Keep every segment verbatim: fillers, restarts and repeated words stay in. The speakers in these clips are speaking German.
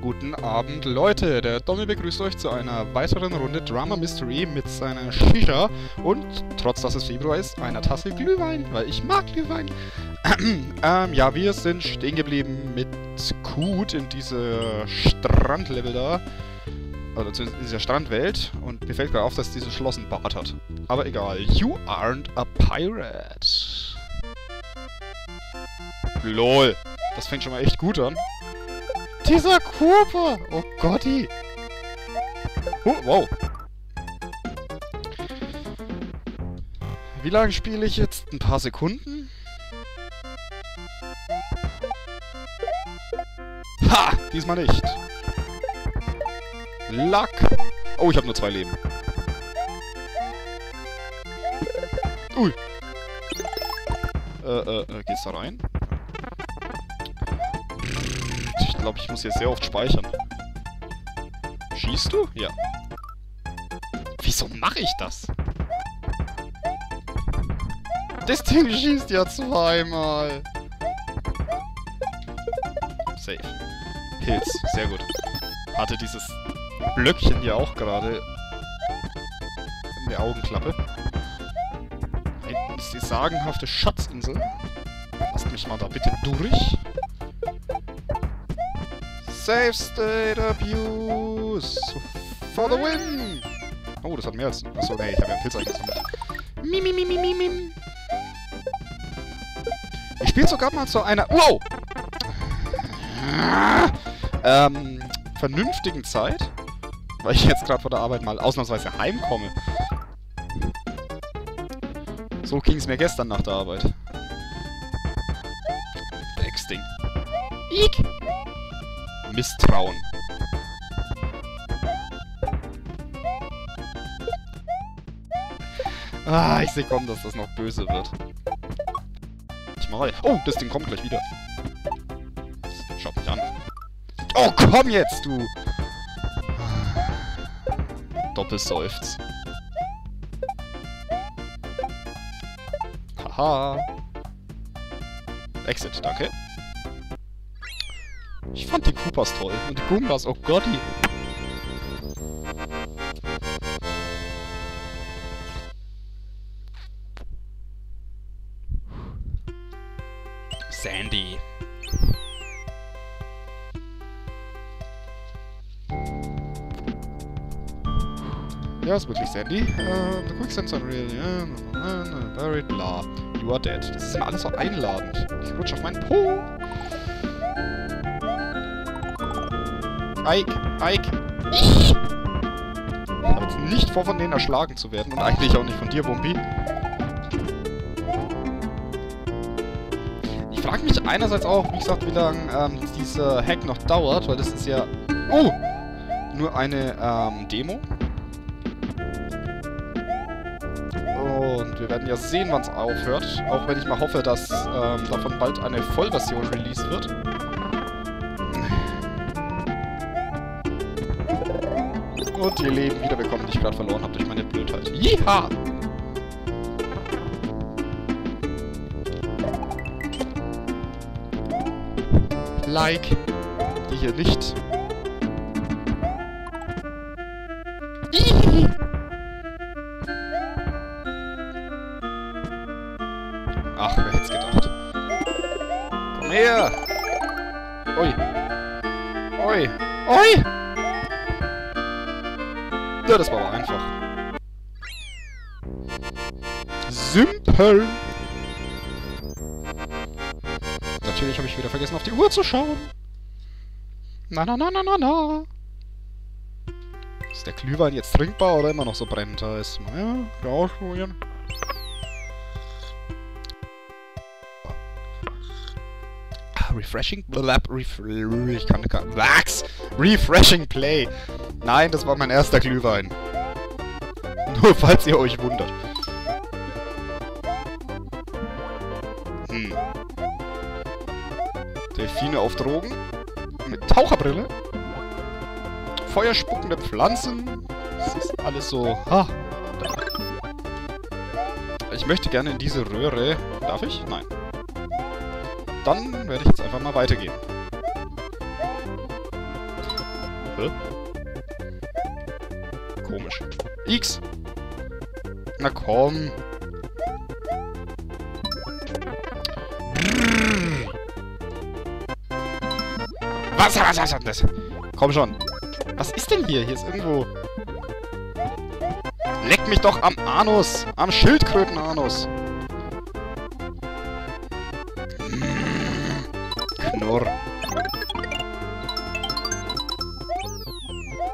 Guten Abend, Leute! Der Dommy begrüßt euch zu einer weiteren Runde Drama Mystery mit seiner Shisha und, trotz dass es Februar ist, einer Tasse Glühwein, weil ich mag Glühwein. ähm, ja, wir sind stehen geblieben mit Kood in diese Strandlevel da, oder zumindest in dieser Strandwelt, und mir fällt gerade auf, dass dieses Schloss ein Bart hat. Aber egal, you aren't a pirate. LOL! Das fängt schon mal echt gut an. Dieser Koopa! Oh Gotti! Oh, wow! Wie lange spiele ich jetzt? Ein paar Sekunden? Ha! Diesmal nicht! Luck! Oh, ich habe nur zwei Leben. Ui! Äh, äh, geht's da rein? Ich glaube, ich muss jetzt sehr oft speichern. Schießt du? Ja. Wieso mache ich das? Das Ding schießt ja zweimal. Safe. Pils, sehr gut. Hatte dieses Blöckchen hier auch gerade in der Augenklappe. Da hinten ist die sagenhafte Schatzinsel. Lasst mich mal da bitte durch. Safe-State-Abuse! For the win! Oh, das hat mehr als... Achso, nee, ich habe ja einen Pilz eingesammelt. Mimimimimimim! Ich spiele sogar mal zu einer... Wow! Ähm, vernünftigen Zeit, weil ich jetzt gerade von der Arbeit mal ausnahmsweise heimkomme. So ging es mir gestern nach der Arbeit. Texting. Ike! Misstrauen. Ah, ich sehe kaum, dass das noch böse wird. Ich mal. Oh, das Ding kommt gleich wieder. Das schaut mich an. Oh, komm jetzt, du! Doppelseufz. Haha. Exit, danke. Ich fand die Koopas toll. Und die Goombas, oh Gotti. Sandy. Ja, ist wirklich Sandy. Uh, the Quick Sensor Real, yeah. Buried, bla. You are dead. Das ist immer alles so einladend. Ich rutsche auf meinen Po. Ike! Ike! Ich habe jetzt nicht vor, von denen erschlagen zu werden. Und eigentlich auch nicht von dir, Bumpy. Ich frage mich einerseits auch, wie gesagt, wie lange ähm, dieser Hack noch dauert, weil das ist ja... Oh! Nur eine ähm, Demo. Und wir werden ja sehen, wann es aufhört. Auch wenn ich mal hoffe, dass ähm, davon bald eine Vollversion released wird. Und ihr Leben wiederbekommen, die ich gerade verloren habe durch meine Blödheit. Jiha! Like. Die hier nicht. Ihihi. Ach, wer hätte es gedacht. Komm her! Ui. Ui. Ui! Das war aber einfach. Simpel. Natürlich habe ich wieder vergessen, auf die Uhr zu schauen. Na, na, na, na, na, na. Ist der Glühwein jetzt trinkbar oder immer noch so brennend heiß? Naja, rausholen. Refreshing Blab, ref, ich kann nicht. Wax! Refreshing Play! Nein, das war mein erster Glühwein. Nur falls ihr euch wundert. Hm. Delfine auf Drogen. Mit Taucherbrille. Feuerspuckende Pflanzen. Das ist alles so. Ha! Ich möchte gerne in diese Röhre. Darf ich? Nein. Dann werde ich jetzt einfach mal weitergehen. Hä? Komisch. X! Na komm! Was, was, was, was? Komm schon! Was ist denn hier? Hier ist irgendwo... Leck mich doch am Anus! Am Schildkrötenanus! Knurr!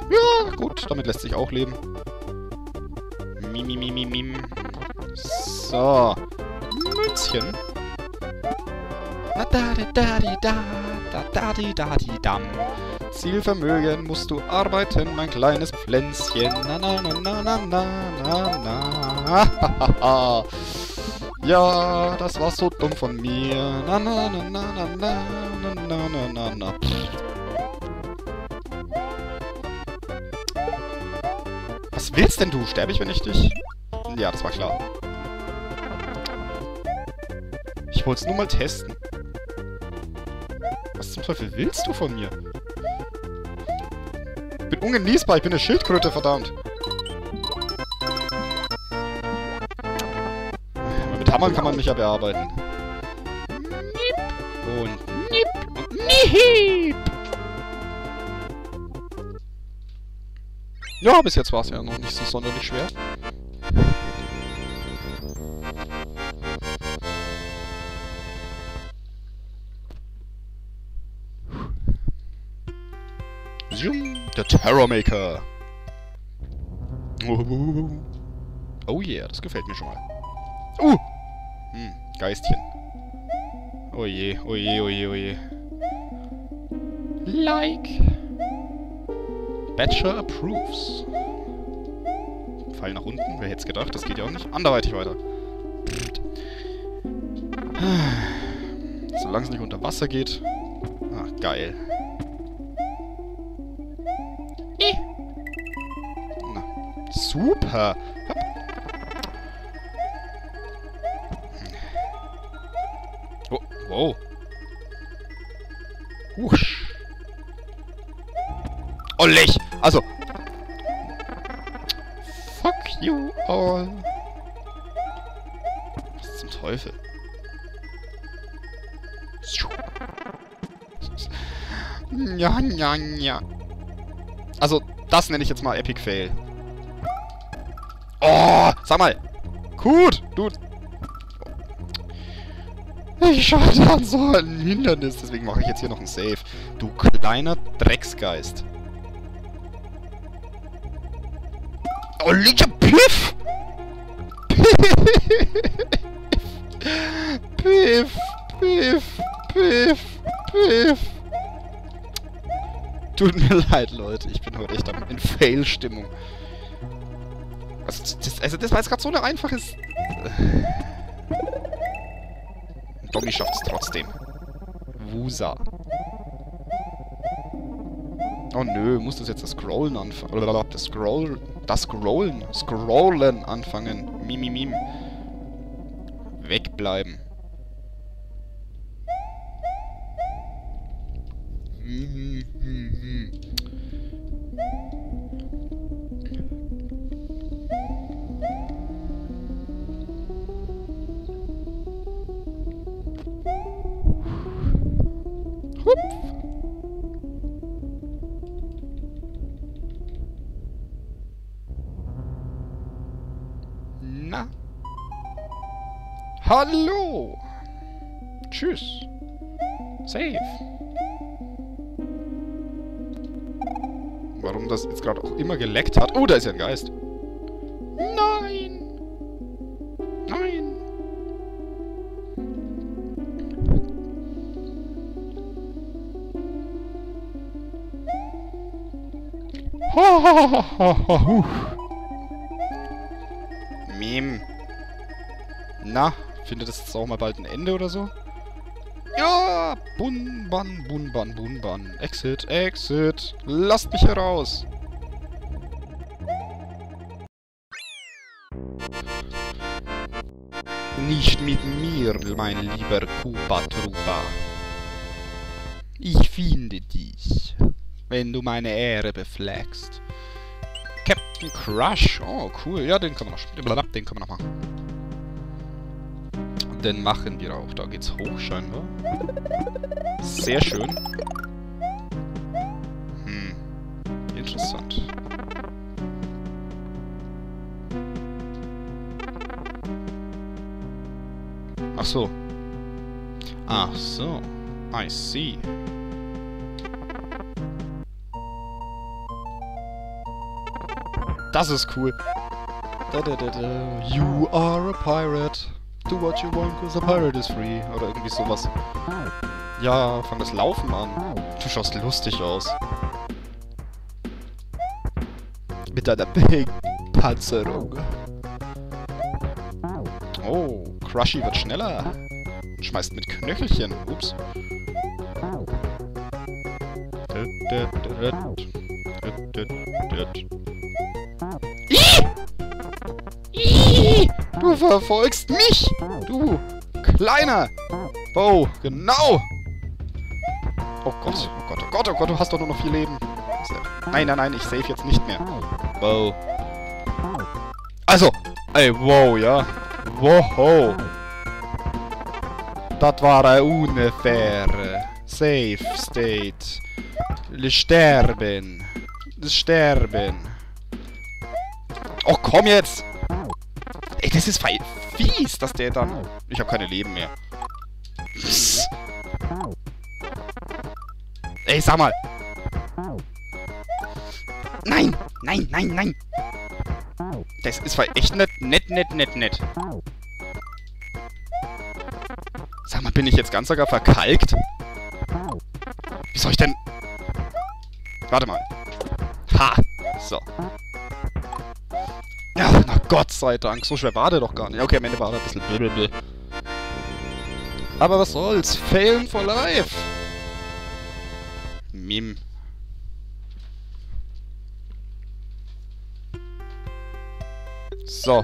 Ja, gut, damit lässt sich auch leben. Mim, mim, mim, mim. So. Münzchen. Da da da da da da da da. Zielvermögen musst du arbeiten, mein kleines Pflänzchen. Na na na na na na na na. Ja, das war so dumm von mir. Na na na na na na na na na na. Was willst denn du? Sterbe ich, wenn ich dich... Ja, das war klar. Ich wollte es nur mal testen. Was zum Teufel willst du von mir? Ich bin ungenießbar, ich bin eine Schildkröte, verdammt. Mit Hammern kann man mich ja bearbeiten. Nip und nip und nip. Ja, bis jetzt war es ja noch nicht so sonderlich schwer. Der Terrormaker. Oh yeah, das gefällt mir schon mal. Uh! Hm, Geistchen. Oh je, oh je, oh je, oh je. Like. Batcher approves. Fall nach unten. Wer hätte es gedacht? Das geht ja auch nicht anderweitig weiter. Solange es nicht unter Wasser geht. Ach, geil. Na, super. Hopp. Oh, wow. Husch. Ollich! Also... Fuck you all. Was zum Teufel? Ja, ja, ja. Also, das nenne ich jetzt mal Epic Fail. Oh, sag mal! Gut, du... Ich scheitere an so einem Hindernis, deswegen mache ich jetzt hier noch ein Save. Du kleiner Drecksgeist. Oh, Liga, Piff! Piff! Piff! Piff! Piff! Piff! Tut mir leid, Leute. Ich bin heute echt in Fail-Stimmung. Also das, also, das war jetzt gerade so ein einfaches... Dommy schafft's trotzdem. Wusa. Oh nö, muss das jetzt das Scrollen anfangen? Oder das Scroll... Das Scrollen. Scrollen anfangen. Mimi, mim. Wegbleiben. Mhm, mhm. Hup. Na? Hallo! Tschüss! Safe! Warum das jetzt gerade auch immer geleckt hat? Oh, da ist ja ein Geist! Nein! Nein! Ho, ho, ho, ho, ho, ho. Na, findet das jetzt auch mal bald ein Ende oder so? Ja! Bunban, Bunban, Bunban. Exit, Exit. Lasst mich hier raus! Nicht mit mir, mein lieber Koopa-Trupa. Ich finde dich. wenn du meine Ehre befleckst. Captain Crush. Oh, cool. Ja, den können wir noch spielen. Den können wir noch machen. Den machen wir auch. Da geht's hoch scheinbar. Sehr schön. Hm. Interessant. Ach so. Ach so. I see. Das ist cool. Da, da, da, da. You are a pirate. Do what you want, cause a pirate is free. Oder irgendwie sowas. Ja, fang das Laufen an. Du schaust lustig aus. Mit deiner Big Panzerung. Oh, Crushy wird schneller. Und schmeißt mit Knöchelchen. Ups. Du verfolgst mich! Du! Kleiner! Oh, genau! Oh Gott, oh Gott, oh Gott, oh Gott, du hast doch nur noch vier Leben. Nein, nein, nein, ich save jetzt nicht mehr. Wow. Also, ey, wow, ja. Wow. Das war eine unfaire Safe-State. Sterben. Sterben. Oh, komm jetzt! Ey, das ist fies, dass der dann... Ich habe keine Leben mehr. Psst. Ey, sag mal! Nein! Nein, nein, nein! Das ist echt nett, nett, nett, nett, nett. Sag mal, bin ich jetzt ganz sogar verkalkt? Wie soll ich denn... Warte mal. Ha! So. Ja, na Gott sei Dank. So schwer war der doch gar nicht. Okay, am Ende war er ein bisschen blöd. Aber was soll's? Failen for life! Mim. So.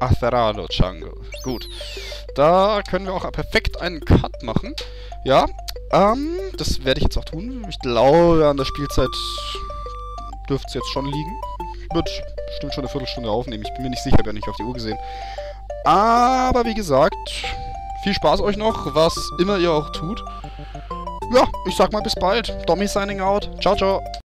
Aferado Django. Gut. Da können wir auch perfekt einen Cut machen. Ja. Ähm, das werde ich jetzt auch tun. Ich glaube, an der Spielzeit dürfte es jetzt schon liegen. Wird bestimmt schon eine Viertelstunde aufnehmen. Ich bin mir nicht sicher, ich habe ja nicht auf die Uhr gesehen. Aber wie gesagt, viel Spaß euch noch, was immer ihr auch tut. Ja, ich sag mal bis bald. Dommy signing out. Ciao, ciao.